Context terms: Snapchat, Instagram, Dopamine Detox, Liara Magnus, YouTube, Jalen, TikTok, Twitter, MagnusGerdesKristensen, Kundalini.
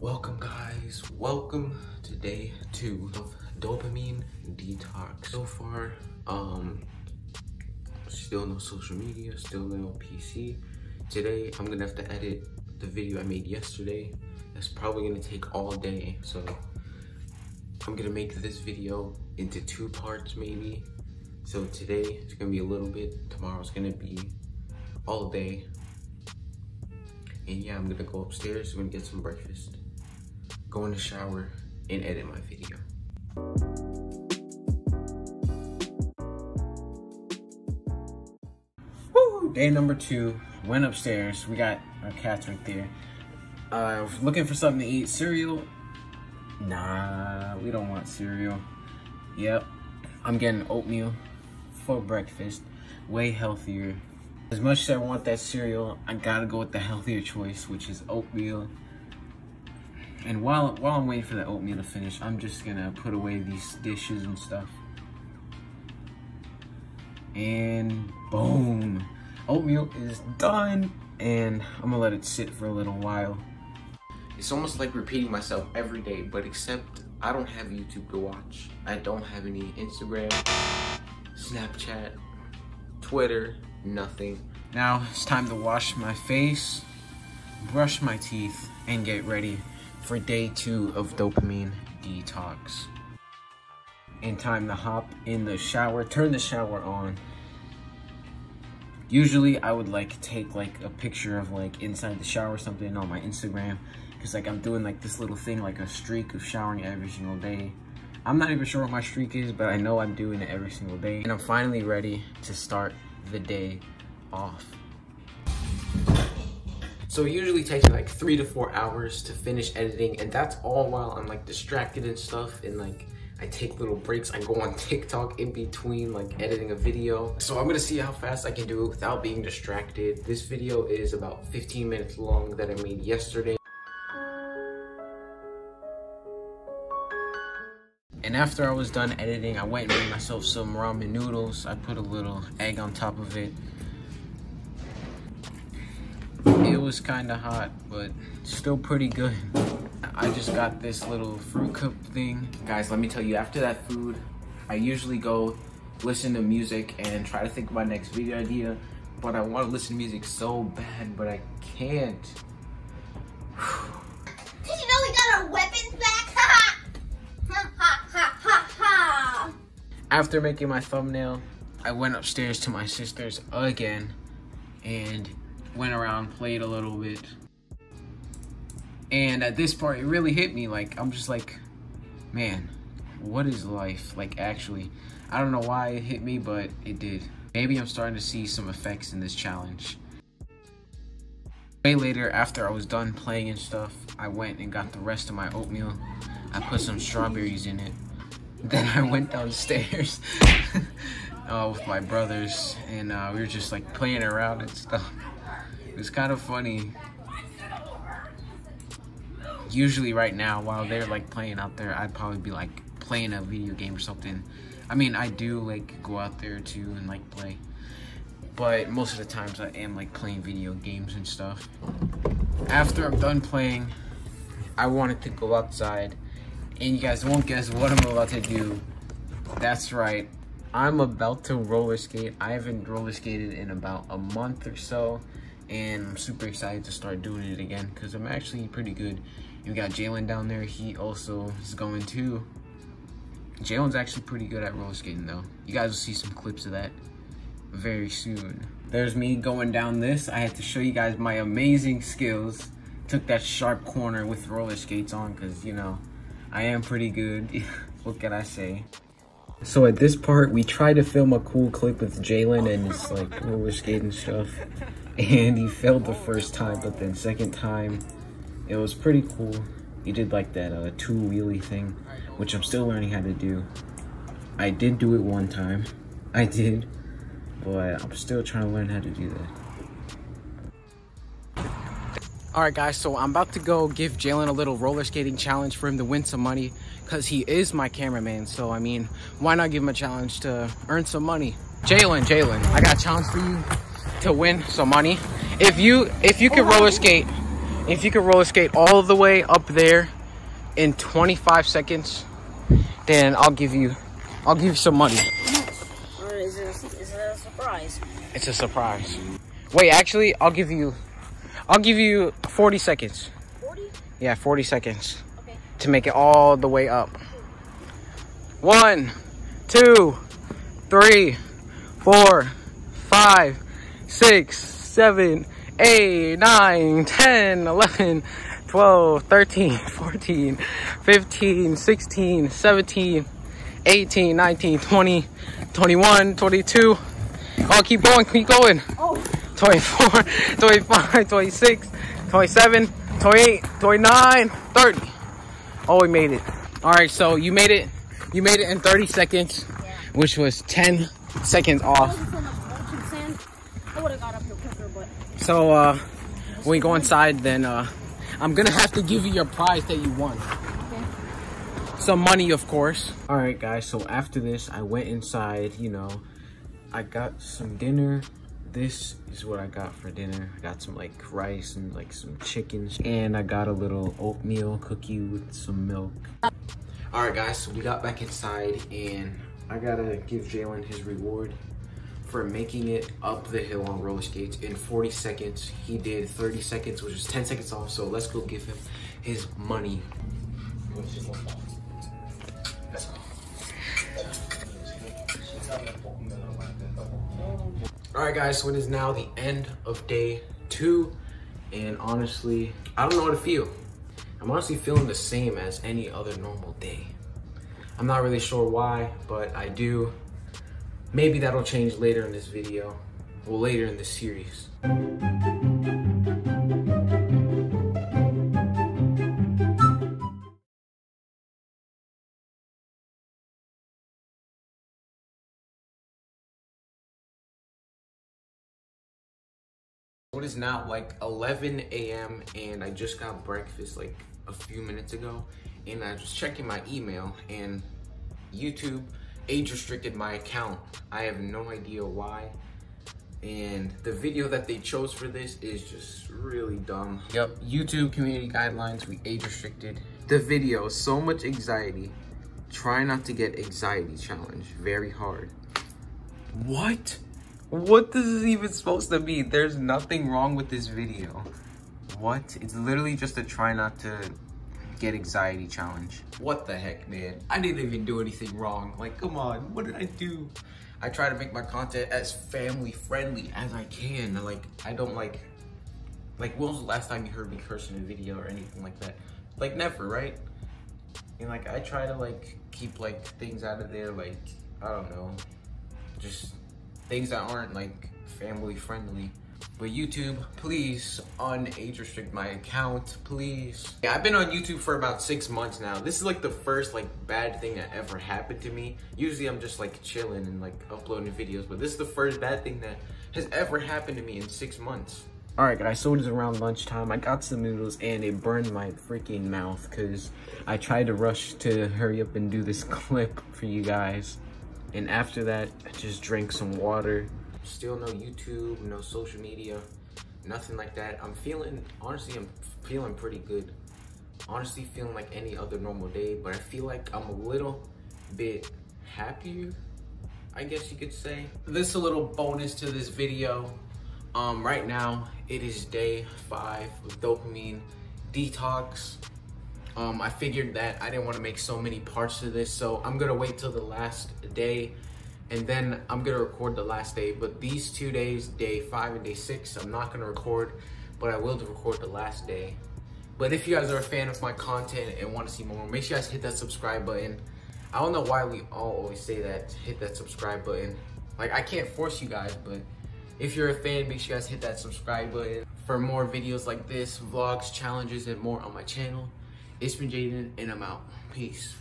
Welcome guys, welcome to day 2 of Dopamine Detox. So far, still no social media, still no PC. Today, I'm gonna have to edit the video I made yesterday. That's probably gonna take all day, so I'm gonna make this video into 2 parts maybe. So today, it's gonna be a little bit, tomorrow's gonna be all day. And yeah, I'm gonna go upstairs, I'm gonna get some breakfast, go in the shower, and edit my video. Woo! Day number 2, went upstairs. We got our cats right there. Looking for something to eat, cereal. Nah, we don't want cereal. Yep, I'm getting oatmeal for breakfast, way healthier. As much as I want that cereal, I gotta go with the healthier choice, which is oatmeal. And while I'm waiting for the oatmeal to finish, I'm just gonna put away these dishes and stuff. And boom! Oatmeal is done! And I'm gonna let it sit for a little while. It's almost like repeating myself every day, but except I don't have YouTube to watch. I don't have any Instagram, Snapchat, Twitter, nothing. Now it's time to wash my face, brush my teeth, and get ready for day 2 of Dopamine Detox. And time to hop in the shower, turn the shower on. Usually I would like take like a picture of like inside the shower or something on my Instagram, because like I'm doing like this little thing, like a streak of showering every single day. I'm not even sure what my streak is, but I know I'm doing it every single day. And I'm finally ready to start the day off. So it usually takes me like 3 to 4 hours to finish editing, and that's all while I'm like distracted and stuff, and like I take little breaks. I go on TikTok in between like editing a video. So I'm gonna see how fast I can do it without being distracted. This video is about 15 minutes long that I made yesterday. And after I was done editing, I went and made myself some ramen noodles. I put a little egg on top of it. It was kind of hot, but still pretty good. I just got this little fruit cup thing. Guys, let me tell you, after that food, I usually go listen to music and try to think of my next video idea, but I want to listen to music so bad, but I can't. After making my thumbnail, I went upstairs to my sister's again and went around, played a little bit. And at this part, it really hit me. Like, I'm just like, man, what is life? Like, actually, I don't know why it hit me, but it did. Maybe I'm starting to see some effects in this challenge. Way later, after I was done playing and stuff, I went and got the rest of my oatmeal. I put some strawberries in it. Then I went downstairs with my brothers, and we were just like playing around and stuff. It was kind of funny. Usually right now, while they're like playing out there, I'd probably be like playing a video game or something. I mean, I do like go out there too and like play, but most of the times I am like playing video games and stuff. After I'm done playing, I wanted to go outside. And you guys won't guess what I'm about to do. That's right, I'm about to roller skate. I haven't roller skated in about a month or so, and I'm super excited to start doing it again because I'm actually pretty good. You got Jalen down there, he also is going too. Jalen's actually pretty good at roller skating though. You guys will see some clips of that very soon. There's me going down this. I had to show you guys my amazing skills. Took that sharp corner with roller skates on because, you know, I am pretty good. What can I say? So at this part, we tried to film a cool clip with Jalen and his like roller skating stuff, and he failed the first time, but then second time, it was pretty cool. He did like that two wheelie thing, which I'm still learning how to do. I did do it one time, I did, but I'm still trying to learn how to do that. Alright guys, so I'm about to go give Jalen a little roller skating challenge for him to win some money, because he is my cameraman, so I mean, why not give him a challenge to earn some money? Jalen, I got a challenge for you to win some money. If you can roller skate, If you can roller skate all the way up there in 25 seconds, then I'll give you some money. Or is it a surprise? It's a surprise. Wait, actually, I'll give you 40 seconds. 40? Yeah, 40 seconds. Okay. To make it all the way up. 1, 2, 3, 4, 5, 6, 7, 8, 9, 10, 11, 12, 13, 14, 15, 16, 17, 18, 19, 20, 21, 22. Oh, keep going. Oh. 24, 25, 26, 27, 28, 29, 30. Oh, we made it. All right, so you made it. You made it in 30 seconds, yeah. Which was 10 seconds off. I would have got up here quicker, but... So, when you go inside, then, I'm gonna have to give you your prize that you won. Okay. Some money, of course. All right, guys, so after this, I went inside, you know, I got some dinner. This is what I got for dinner. I got some, like, rice and, like, some chicken. And I got a little oatmeal cookie with some milk. All right, guys, so we got back inside, and I gotta give Jalen his reward for making it up the hill on roller skates in 40 seconds. He did 30 seconds, which is 10 seconds off, so let's go give him his money. Let's go. All right, guys, so it is now the end of day 2, and honestly, I don't know how to feel. I'm honestly feeling the same as any other normal day. I'm not really sure why, but I do. Maybe that'll change later in this video, or later in this series. It is now like 11 a.m. and I just got breakfast like a few minutes ago, and I was checking my email and YouTube age restricted my account. I have no idea why, and the video that they chose for this is just really dumb. Yep, YouTube community guidelines, we age restricted. The video, so much anxiety. Try not to get anxiety challenge. Very hard. What? What this is even supposed to be? There's nothing wrong with this video. What? It's literally just a try not to get anxiety challenge. What the heck, man? I didn't even do anything wrong. Like, come on, what did I do? I try to make my content as family friendly as I can. Like, I don't like when was the last time you heard me curse in a video or anything like that? Like, never, right? And like, I try to like keep like things out of there. Like, I don't know, just things that aren't like family friendly. But YouTube, please un-age restrict my account, please. Yeah, I've been on YouTube for about 6 months now. This is like the first like bad thing that ever happened to me. Usually I'm just like chilling and like uploading videos, but this is the first bad thing that has ever happened to me in 6 months. All right, guys, so it is around lunchtime. I got some noodles and it burned my freaking mouth because I tried to rush to hurry up and do this clip for you guys. And after that, I just drank some water. Still no YouTube, no social media, nothing like that. I'm feeling, honestly, I'm feeling pretty good. Honestly, feeling like any other normal day, but I feel like I'm a little bit happier, I guess you could say. This is a little bonus to this video. Right now, it is day 5 of Dopamine Detox. I figured that I didn't want to make so many parts of this, so I'm gonna wait till the last day, and then I'm gonna record the last day. But these 2 days, day 5 and day 6, I'm not gonna record, but I will record the last day. But if you guys are a fan of my content and want to see more, make sure you guys hit that subscribe button. I don't know why we all always say that, hit that subscribe button. Like, I can't force you guys, but if you're a fan, make sure you guys hit that subscribe button for more videos like this, vlogs, challenges, and more on my channel. It's been Jalen, and I'm out. Peace.